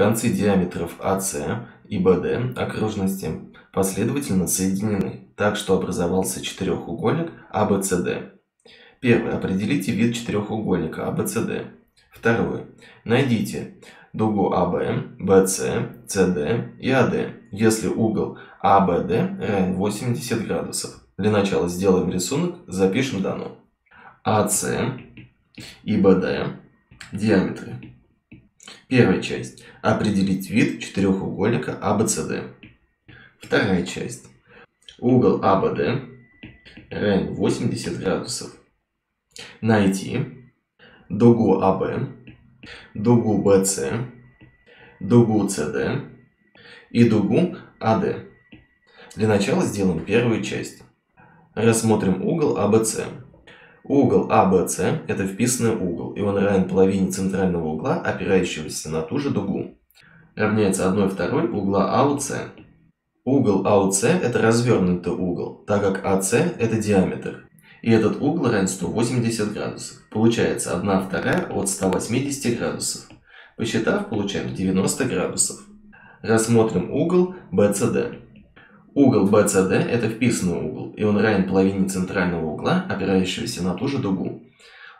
Концы диаметров АС и БД окружности последовательно соединены, так что образовался четырехугольник ABCD. Первое. Определите вид четырехугольника ABCD. Второе. Найдите дугу AB, BC, CD и AD, если угол ABD равен 80 градусов. Для начала сделаем рисунок, запишем данные. АС и БД диаметры. Первая часть. Определить вид четырехугольника ABCD. Вторая часть. Угол ABD равен 80 градусов. Найти дугу AB, дугу BC, дугу CD и дугу AD. Для начала сделаем первую часть. Рассмотрим угол ABC. Угол ABC – это вписанный угол, и он равен половине центрального угла, опирающегося на ту же дугу. Равняется 1/2 угла АОС. Угол АОС – это развернутый угол, так как АС – это диаметр. И этот угол равен 180 градусов. Получается 1/2 от 180 градусов. Посчитав, получаем 90 градусов. Рассмотрим угол BCD. Угол BCD – это вписанный угол, и он равен половине центрального угла, опирающегося на ту же дугу.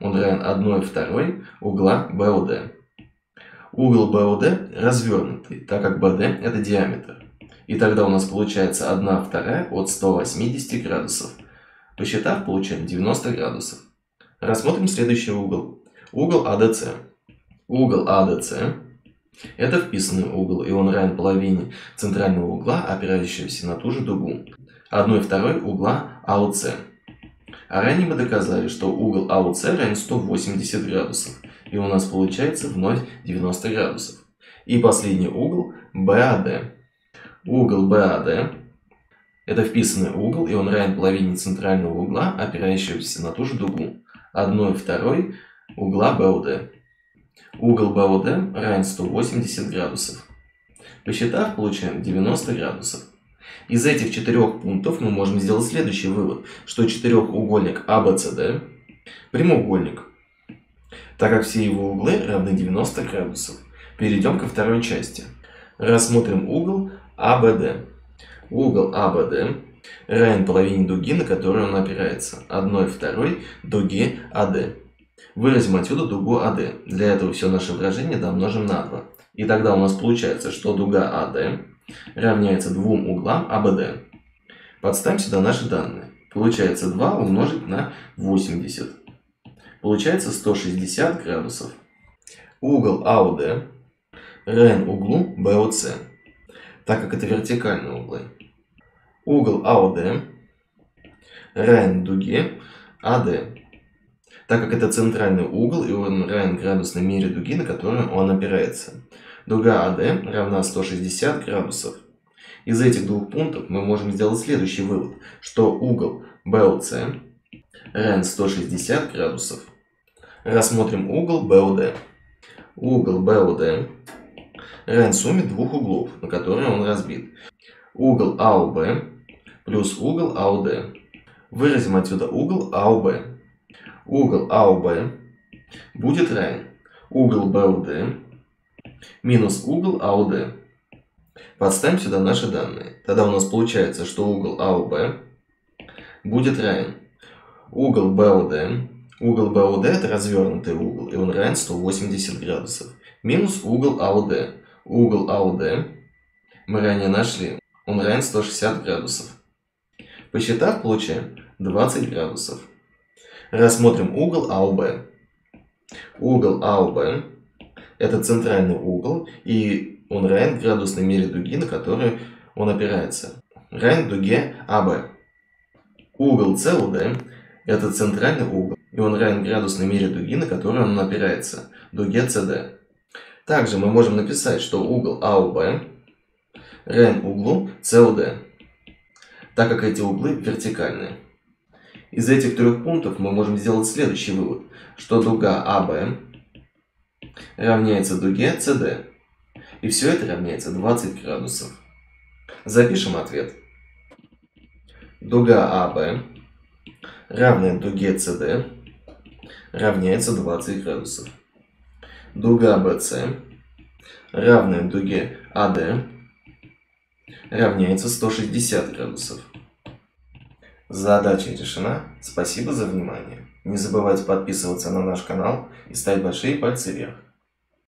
Он равен 1/2 угла BOD. Угол BOD развернутый, так как BD – это диаметр. И тогда у нас получается 1/2 от 180 градусов. Посчитав, получаем 90 градусов. Рассмотрим следующий угол. Угол АДС. Угол АДС – это вписанный угол, и он равен половине центрального угла, опирающегося на ту же дугу. 1/2 угла АОС. А ранее мы доказали, что угол АОС равен 180 градусов, и у нас получается вновь 90 градусов. И последний угол – БАД. Угол БАД – это вписанный угол, и он равен половине центрального угла, опирающегося на ту же дугу. 1/2 угла BOD. Угол BOD равен 180 градусов. Посчитав, получаем 90 градусов. Из этих четырех пунктов мы можем сделать следующий вывод, что четырехугольник ABCD прямоугольник, так как все его углы равны 90 градусов. Перейдем ко второй части. Рассмотрим угол ABD. Угол ABD равен половине дуги, на которую он опирается, 1/2 дуги AD. Выразим отсюда дугу AD. Для этого все наше выражение домножим на 2. И тогда у нас получается, что дуга AD равняется двум углам ABD. Подставим сюда наши данные. Получается 2 умножить на 80. Получается 160 градусов. Угол AOD равен углу BOC, так как это вертикальные углы. Угол AOD равен дуге AD, так как это центральный угол, и он равен градусной мере дуги, на которую он опирается. Дуга AD равна 160 градусов. Из этих двух пунктов мы можем сделать следующий вывод, что угол BOC равен 160 градусов. Рассмотрим угол BOD. Угол BOD равен сумме двух углов, на которые он разбит. Угол AOB плюс угол AOD. Выразим отсюда угол AOB. Угол AOB будет равен угол BOD минус угол AOD. Подставим сюда наши данные. Тогда у нас получается, что угол AOB будет равен угол BOD. Угол BOD – это развернутый угол, и он равен 180 градусов. Минус угол AOD. Угол AOD мы ранее нашли. Он равен 160 градусов. Посчитав, получаем 20 градусов. Рассмотрим угол AOB. Угол AOB – это центральный угол, и он равен градусной мере дуги, на которую он опирается. Равен дуге AB. Угол COD – это центральный угол, и он равен градусной мере дуги, на которую он опирается. Дуге CD. Также мы можем написать, что угол AOB равен углу COD, так как эти углы вертикальные. Из этих трех пунктов мы можем сделать следующий вывод, что дуга AB равняется дуге CD, и все это равняется 20 градусов. Запишем ответ. Дуга AB, равная дуге CD, равняется 20 градусов. Дуга BC равная дуге AD, равняется 160 градусов. Задача решена. Спасибо за внимание. Не забывайте подписываться на наш канал и ставить большие пальцы вверх.